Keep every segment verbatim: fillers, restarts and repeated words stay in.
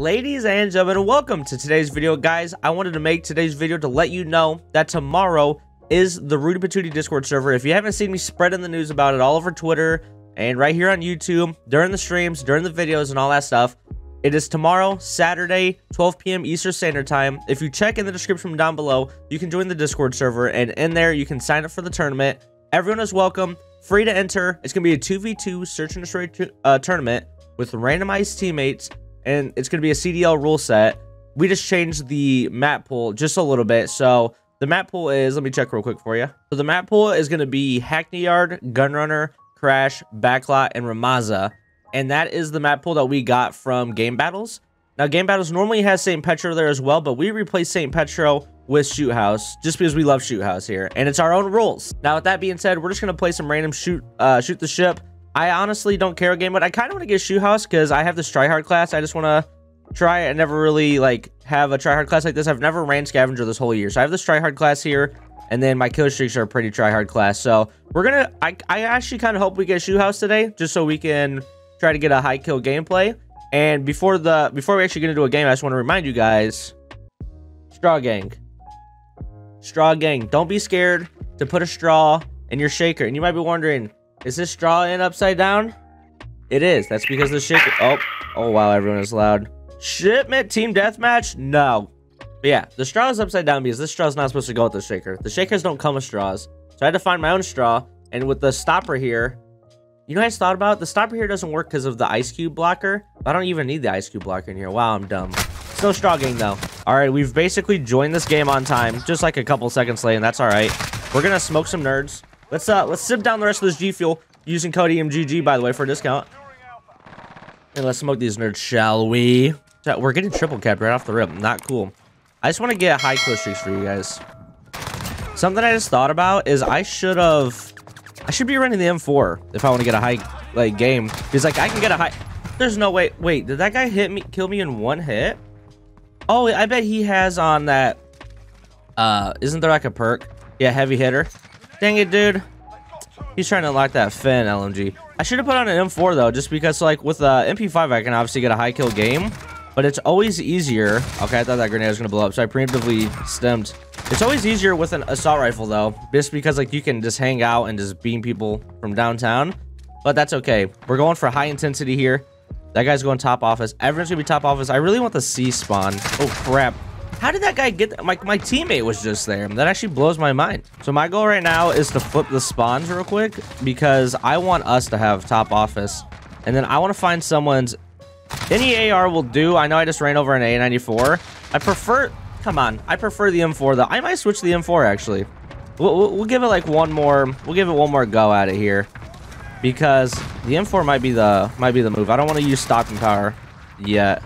Ladies and gentlemen, welcome to today's video, guys. I wanted to make today's video to let you know that tomorrow is the RudeyPaTudey Discord server. If you haven't seen me spreading the news about it all over Twitter and right here on YouTube, during the streams, during the videos and all that stuff, it is tomorrow, Saturday, twelve p m Eastern Standard Time. If you check in the description down below, you can join the Discord server, and in there, you can sign up for the tournament. Everyone is welcome, free to enter. It's going to be a two v two search and destroy uh, tournament with randomized teammates, and it's going to be a C D L rule set. We just changed the map pool just a little bit. So the map pool is, let me check real quick for you. So the map pool is going to be Hackney Yard, Gunrunner, Crash, Backlot, and Ramaza. And that is the map pool that we got from Game Battles. Now, Game Battles normally has Saint Petro there as well, but we replaced Saint Petro with Shoot House just because we love Shoot House here. And it's our own rules. Now, with that being said, we're just going to play some random shoot, uh, shoot the ship. I honestly don't care game, but I kind of want to get Shoot House because I have this tryhard class. I just want to try. I never really like have a tryhard class like this. I've never ran scavenger this whole year, so I have this tryhard class here, and then my kill streaks are a pretty tryhard class. So we're gonna. I I actually kind of hope we get Shoot House today, just so we can try to get a high kill gameplay. And before the before we actually get into a game, I just want to remind you guys, straw gang, straw gang. Don't be scared to put a straw in your shaker. And you might be wondering, is this straw in upside down? It is. That's because the shaker. Oh, oh wow! Everyone is loud. Shipment team deathmatch? No. But yeah, the straw is upside down because this straw is not supposed to go with the shaker. The shakers don't come with straws, so I had to find my own straw. And with the stopper here, you know what I thought about? The stopper here doesn't work because of the ice cube blocker. I don't even need the ice cube blocker in here. Wow, I'm dumb. Still straw gang though. All right, we've basically joined this game on time, just like a couple seconds late, and that's all right. We're gonna smoke some nerds. Let's uh, let's sip down the rest of this G fuel using code E M G G, by the way, for a discount. And let's smoke these nerds, shall we? We're getting triple capped right off the rip. Not cool. I just want to get high kill streaks for you guys. Something I just thought about is I should have, I should be running the M four if I want to get a high like game. Because like I can get a high. There's no way. Wait, did that guy hit me? Kill me in one hit? Oh, I bet he has on that. Uh, isn't there like a perk? Yeah, heavy hitter. Dang it, dude. He's trying to lock that Finn L M G. I should have put on an M four, though, just because, like, with uh, M P five, I can obviously get a high kill game, but it's always easier. Okay, I thought that grenade was going to blow up, so I preemptively stemmed. It's always easier with an assault rifle, though, just because, like, you can just hang out and just beam people from downtown, but that's okay. We're going for high intensity here. That guy's going top office. Everyone's going to be top office. I really want the C spawn. Oh, crap. How did that guy get that? My, my teammate was just there. That actually blows my mind. So my goal right now is to flip the spawns real quick because I want us to have top office. And then I want to find someone's... Any A R will do. I know I just ran over an A ninety-four. I prefer... Come on. I prefer the M four, though. I might switch the M four, actually. We'll, we'll, we'll give it, like, one more... We'll give it one more go at it here because the M four might be the, might be the move. I don't want to use stopping power yet.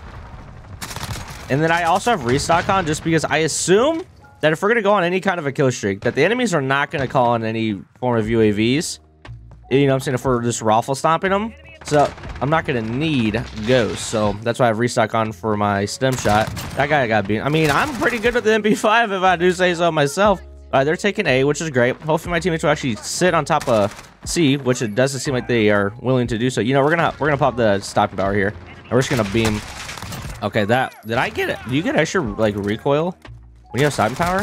And then I also have restock on just because I assume that if we're going to go on any kind of a kill streak, that the enemies are not going to call on any form of U A Vs. You know what I'm saying? If we're just raffle stomping them. So I'm not going to need ghosts. So that's why I have restock on for my stem shot. That guy got beat. I mean, I'm pretty good with the M P five if I do say so myself. All right, they're taking A, which is great. Hopefully my teammates will actually sit on top of C, which it doesn't seem like they are willing to do. So, you know, we're going to we're going to pop the stopping power here. And we're just going to beam. Okay, that... Did I get it? Do you get extra, like, recoil when you have stopping power?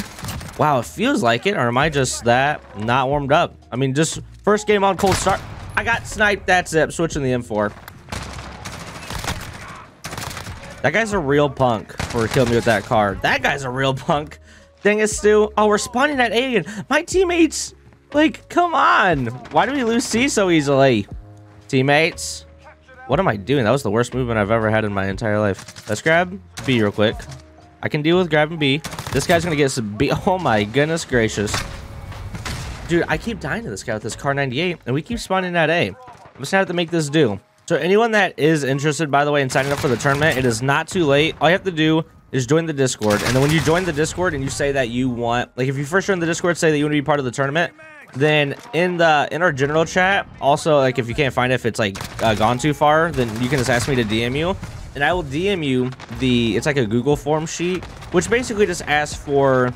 Wow, it feels like it. Or am I just that not warmed up? I mean, just first game on cold start. I got sniped. That's it. I'm switching the M four. That guy's a real punk for killing me with that car. That guy's a real punk. Dang it, Stu. Oh, we're spawning at A again. My teammates... Like, come on. Why do we lose C so easily? Teammates... What am I doing? That was the worst movement I've ever had in my entire life. Let's grab B real quick. I can deal with grabbing B. This guy's going to get some B. Oh, my goodness gracious. Dude, I keep dying to this guy with this Kar ninety-eight, and we keep spawning at A. I'm just going to have to make this do. So anyone that is interested, by the way, in signing up for the tournament, it is not too late. All you have to do is join the Discord. And then when you join the Discord and you say that you want... Like, if you first join the Discord, say that you want to be part of the tournament... Then in the in our general chat, also, like, if you can't find it, if it's like uh, gone too far, then you can just ask me to D M you, and I will D M you the it's like a Google form sheet, which basically just asks for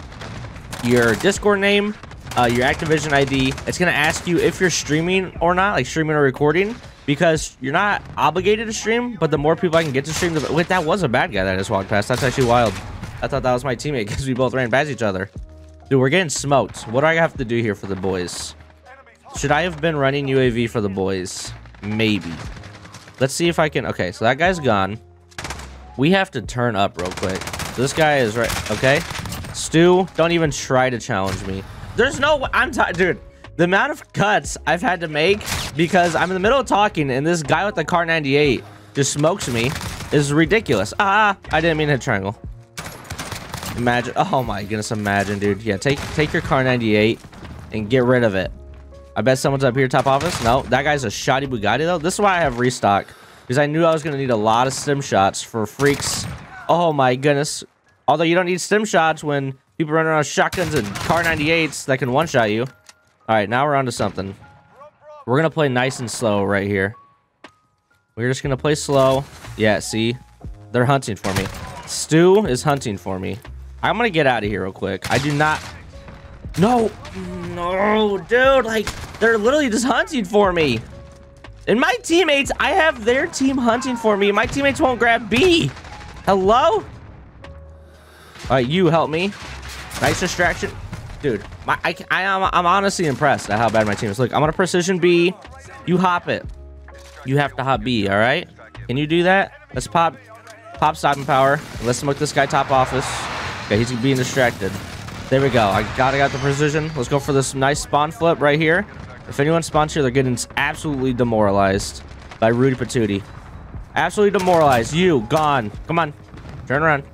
your Discord name, uh, your Activision I D. It's gonna ask you if you're streaming or not, like streaming or recording, because you're not obligated to stream, but the more people I can get to stream, the wait, that was a bad guy that I just walked past. That's actually wild. I thought that was my teammate because we both ran past each other. Dude, we're getting smoked. What do I have to do here for the boys? Should I have been running U A V for the boys? Maybe. Let's see if I can. Okay, so that guy's gone. We have to turn up real quick. This guy is right. Okay. Stu, don't even try to challenge me. There's no... I'm tired. Dude, the amount of cuts I've had to make because I'm in the middle of talking and this guy with the Kar ninety-eight just smokes me is ridiculous. Ah, I didn't mean to hit triangle. Imagine. Oh, my goodness. Imagine, dude. Yeah, take, take your Kar ninety-eight and get rid of it. I bet someone's up here, top office. No, that guy's a shoddy Bugatti, though. This is why I have restock, because I knew I was going to need a lot of stim shots for freaks. Oh, my goodness. Although you don't need stim shots when people run around with shotguns and Kar ninety-eights that can one-shot you. All right, now we're on to something. We're going to play nice and slow right here. We're just going to play slow. Yeah, see? They're hunting for me. Stu is hunting for me. I'm going to get out of here real quick. I do not... No, no, dude, like, they're literally just hunting for me. And my teammates, I have their team hunting for me. My teammates won't grab B. Hello? All right, you help me. Nice distraction. Dude, my, I, I, I'm, I'm honestly impressed at how bad my team is. Look, I'm going to precision B. You hop it. You have to hop B, all right? Can you do that? Let's pop, pop stopping power. Let's smoke this guy top office. Okay, he's being distracted. There we go. I gotta got the precision. Let's go for this nice spawn flip right here. If anyone spawns here, they're getting absolutely demoralized by RudeyPaTudey. Absolutely demoralized. You gone. Come on. Turn around.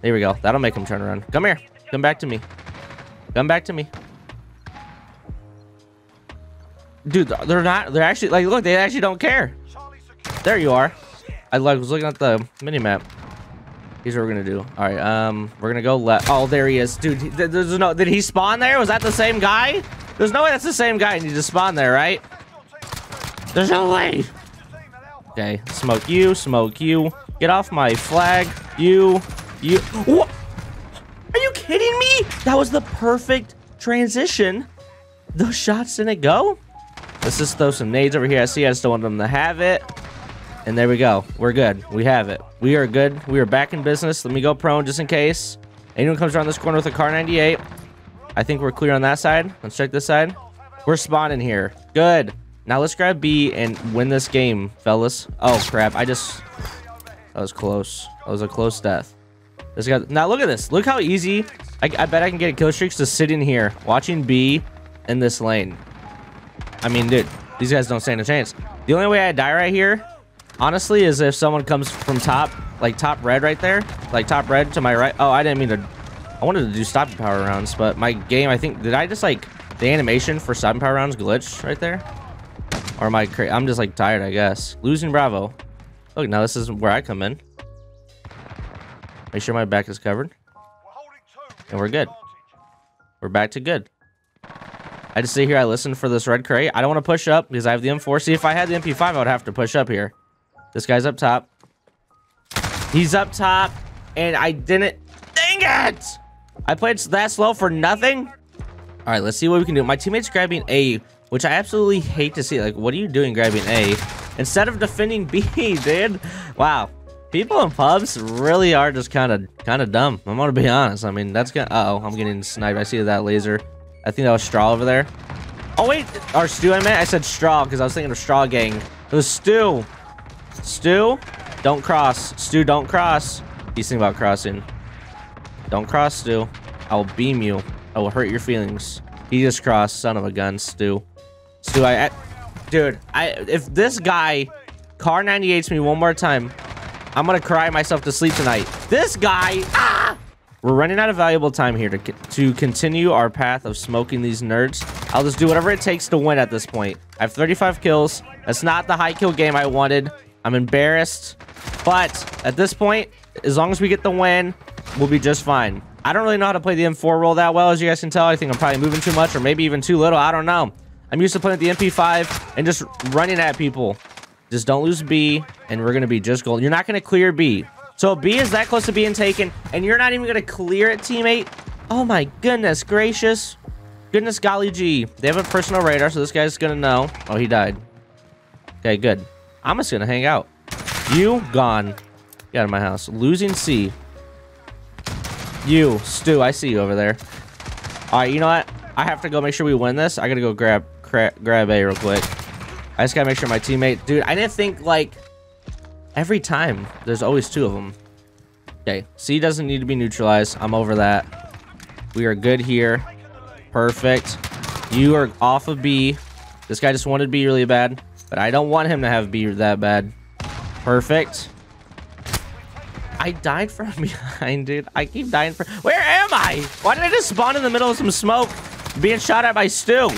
There we go. That'll make him turn around. Come here. Come back to me. Come back to me. Dude, they're not. They're actually like, look, they actually don't care. There you are. I was looking at the mini map. Here's what we're gonna do. All right, um, we're gonna go left. Oh, there he is, dude. There's no. Did he spawn there? Was that the same guy? There's no way that's the same guy. And he just spawned there, right? There's no way. Okay, smoke you, smoke you. Get off my flag, you, you. What? Are you kidding me? That was the perfect transition. Those shots didn't go. Let's just throw some nades over here. I see. I just don't want them to have it. And there we go. We're good. We have it. We are good. We are back in business. Let me go prone just in case anyone comes around this corner with a Kar ninety-eight. I think we're clear on that side. Let's check this side. We're spawning here. Good. Now let's grab B and win this game, fellas. Oh, crap. I just... That was close. That was a close death. This guy... Now, look at this. Look how easy... I, I bet I can get a kill streak to sit in here watching B in this lane. I mean, dude, these guys don't stand a chance. The only way I die right here... Honestly, is if someone comes from top, like top red right there, like top red to my right. Oh, I didn't mean to. I wanted to do stopping power rounds, but my game, I think, did I just like the animation for stopping power rounds glitch right there? Or am I crazy? I'm just like tired, I guess. Losing Bravo. Look, now this is where I come in. Make sure my back is covered. And we're good. We're back to good. I just sit here, I listen for this red crate. I don't want to push up because I have the M four. See, if I had the M P five, I would have to push up here. This guy's up top. He's up top, and I didn't... Dang it! I played that slow for nothing? All right, let's see what we can do. My teammate's grabbing A, which I absolutely hate to see. Like, what are you doing grabbing A? Instead of defending B, dude. Wow. People in pubs really are just kind of kind of dumb. I'm going to be honest. I mean, that's going to... Uh-oh, I'm getting sniped. I see that laser. I think that was Straw over there. Oh, wait. Or Stu, I meant. I said Straw because I was thinking of Straw Gang. It was Stu. Stu, don't cross. Stu, don't cross. He's thinking about crossing. Don't cross, Stu. I will beam you. I will hurt your feelings. He just crossed. Son of a gun, Stu. Stu, I... I dude, I if this guy Kar ninety-eights me one more time, I'm going to cry myself to sleep tonight. This guy... Ah! We're running out of valuable time here to, to continue our path of smoking these nerds. I'll just do whatever it takes to win at this point. I have thirty-five kills. That's not the high kill game I wanted. I'm embarrassed, but at this point, as long as we get the win, we'll be just fine. I don't really know how to play the M four role that well, as you guys can tell. I think I'm probably moving too much or maybe even too little. I don't know. I'm used to playing with the M P five and just running at people. Just don't lose B, and we're going to be just gold. You're not going to clear B. So B is that close to being taken, and you're not even going to clear it, teammate. Oh, my goodness gracious. Goodness golly gee. They have a personal radar, so this guy's going to know. Oh, he died. Okay, good. I'm just gonna hang out. You gone. Get out of my house. Losing C. You, Stu, I see you over there. All right, you know what? I have to go make sure we win this. I gotta go grab grab A real quick. I just gotta make sure my teammate, dude. I didn't think like every time there's always two of them. Okay, C doesn't need to be neutralized. I'm over that. We are good here. Perfect. You are off of B. This guy just wanted B really bad, but I don't want him to have B that bad. Perfect. I died from behind, dude. I keep dying from... Where am I? Why did I just spawn in the middle of some smoke being shot at by Stu?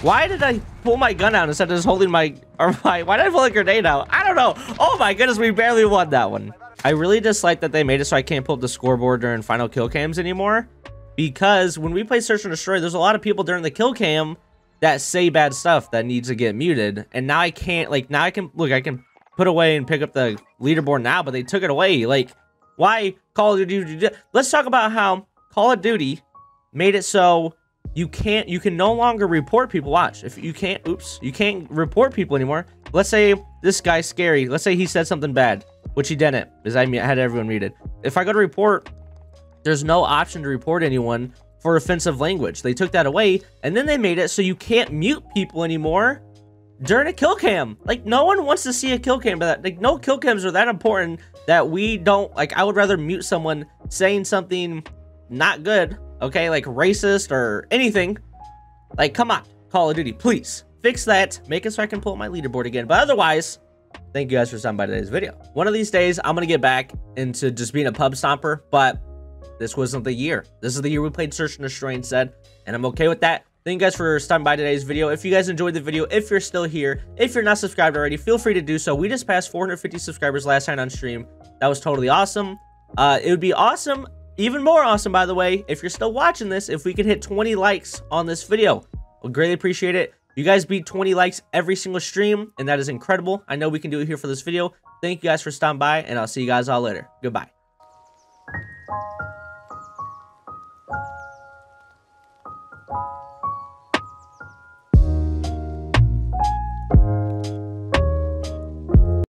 Why did I pull my gun out instead of just holding my... Or my... Why did I pull a grenade out? I don't know. Oh my goodness, we barely won that one. I really dislike that they made it so I can't pull up the scoreboard during final kill cams anymore. Because when we play Search and Destroy, there's a lot of people during the kill cam that say bad stuff that needs to get muted. And now I can't... Like, now I can... Look, I can... put away and pick up the leaderboard now, but they took it away. Like, why Call of Duty? Let's talk about how Call of Duty made it so you can't, you can no longer report people. Watch, if you can't, oops, you can't report people anymore. Let's say this guy's scary. Let's say he said something bad, which he didn't, because I had everyone read it. If I go to report, there's no option to report anyone for offensive language. They took that away, and then they made it so you can't mute people anymore during a kill cam. Like, no one wants to see a kill cam, but that, like, no kill cams are that important that we don't, like, I would rather mute someone saying something not good, okay, like racist or anything. Like, come on, Call of Duty, please fix that. Make it so I can pull up my leaderboard again. But otherwise, thank you guys for stopping by today's video. One of these days, I'm gonna get back into just being a pub stomper, but this wasn't the year. This is the year we played Search and Destroy instead, and I'm okay with that. Thank you guys for stopping by today's video. If you guys enjoyed the video, if you're still here, if you're not subscribed already, feel free to do so. We just passed four hundred fifty subscribers last night on stream. That was totally awesome. Uh, it would be awesome, even more awesome, by the way, if you're still watching this, if we could hit twenty likes on this video. We'll greatly appreciate it. You guys beat twenty likes every single stream, and that is incredible. I know we can do it here for this video. Thank you guys for stopping by, and I'll see you guys all later. Goodbye.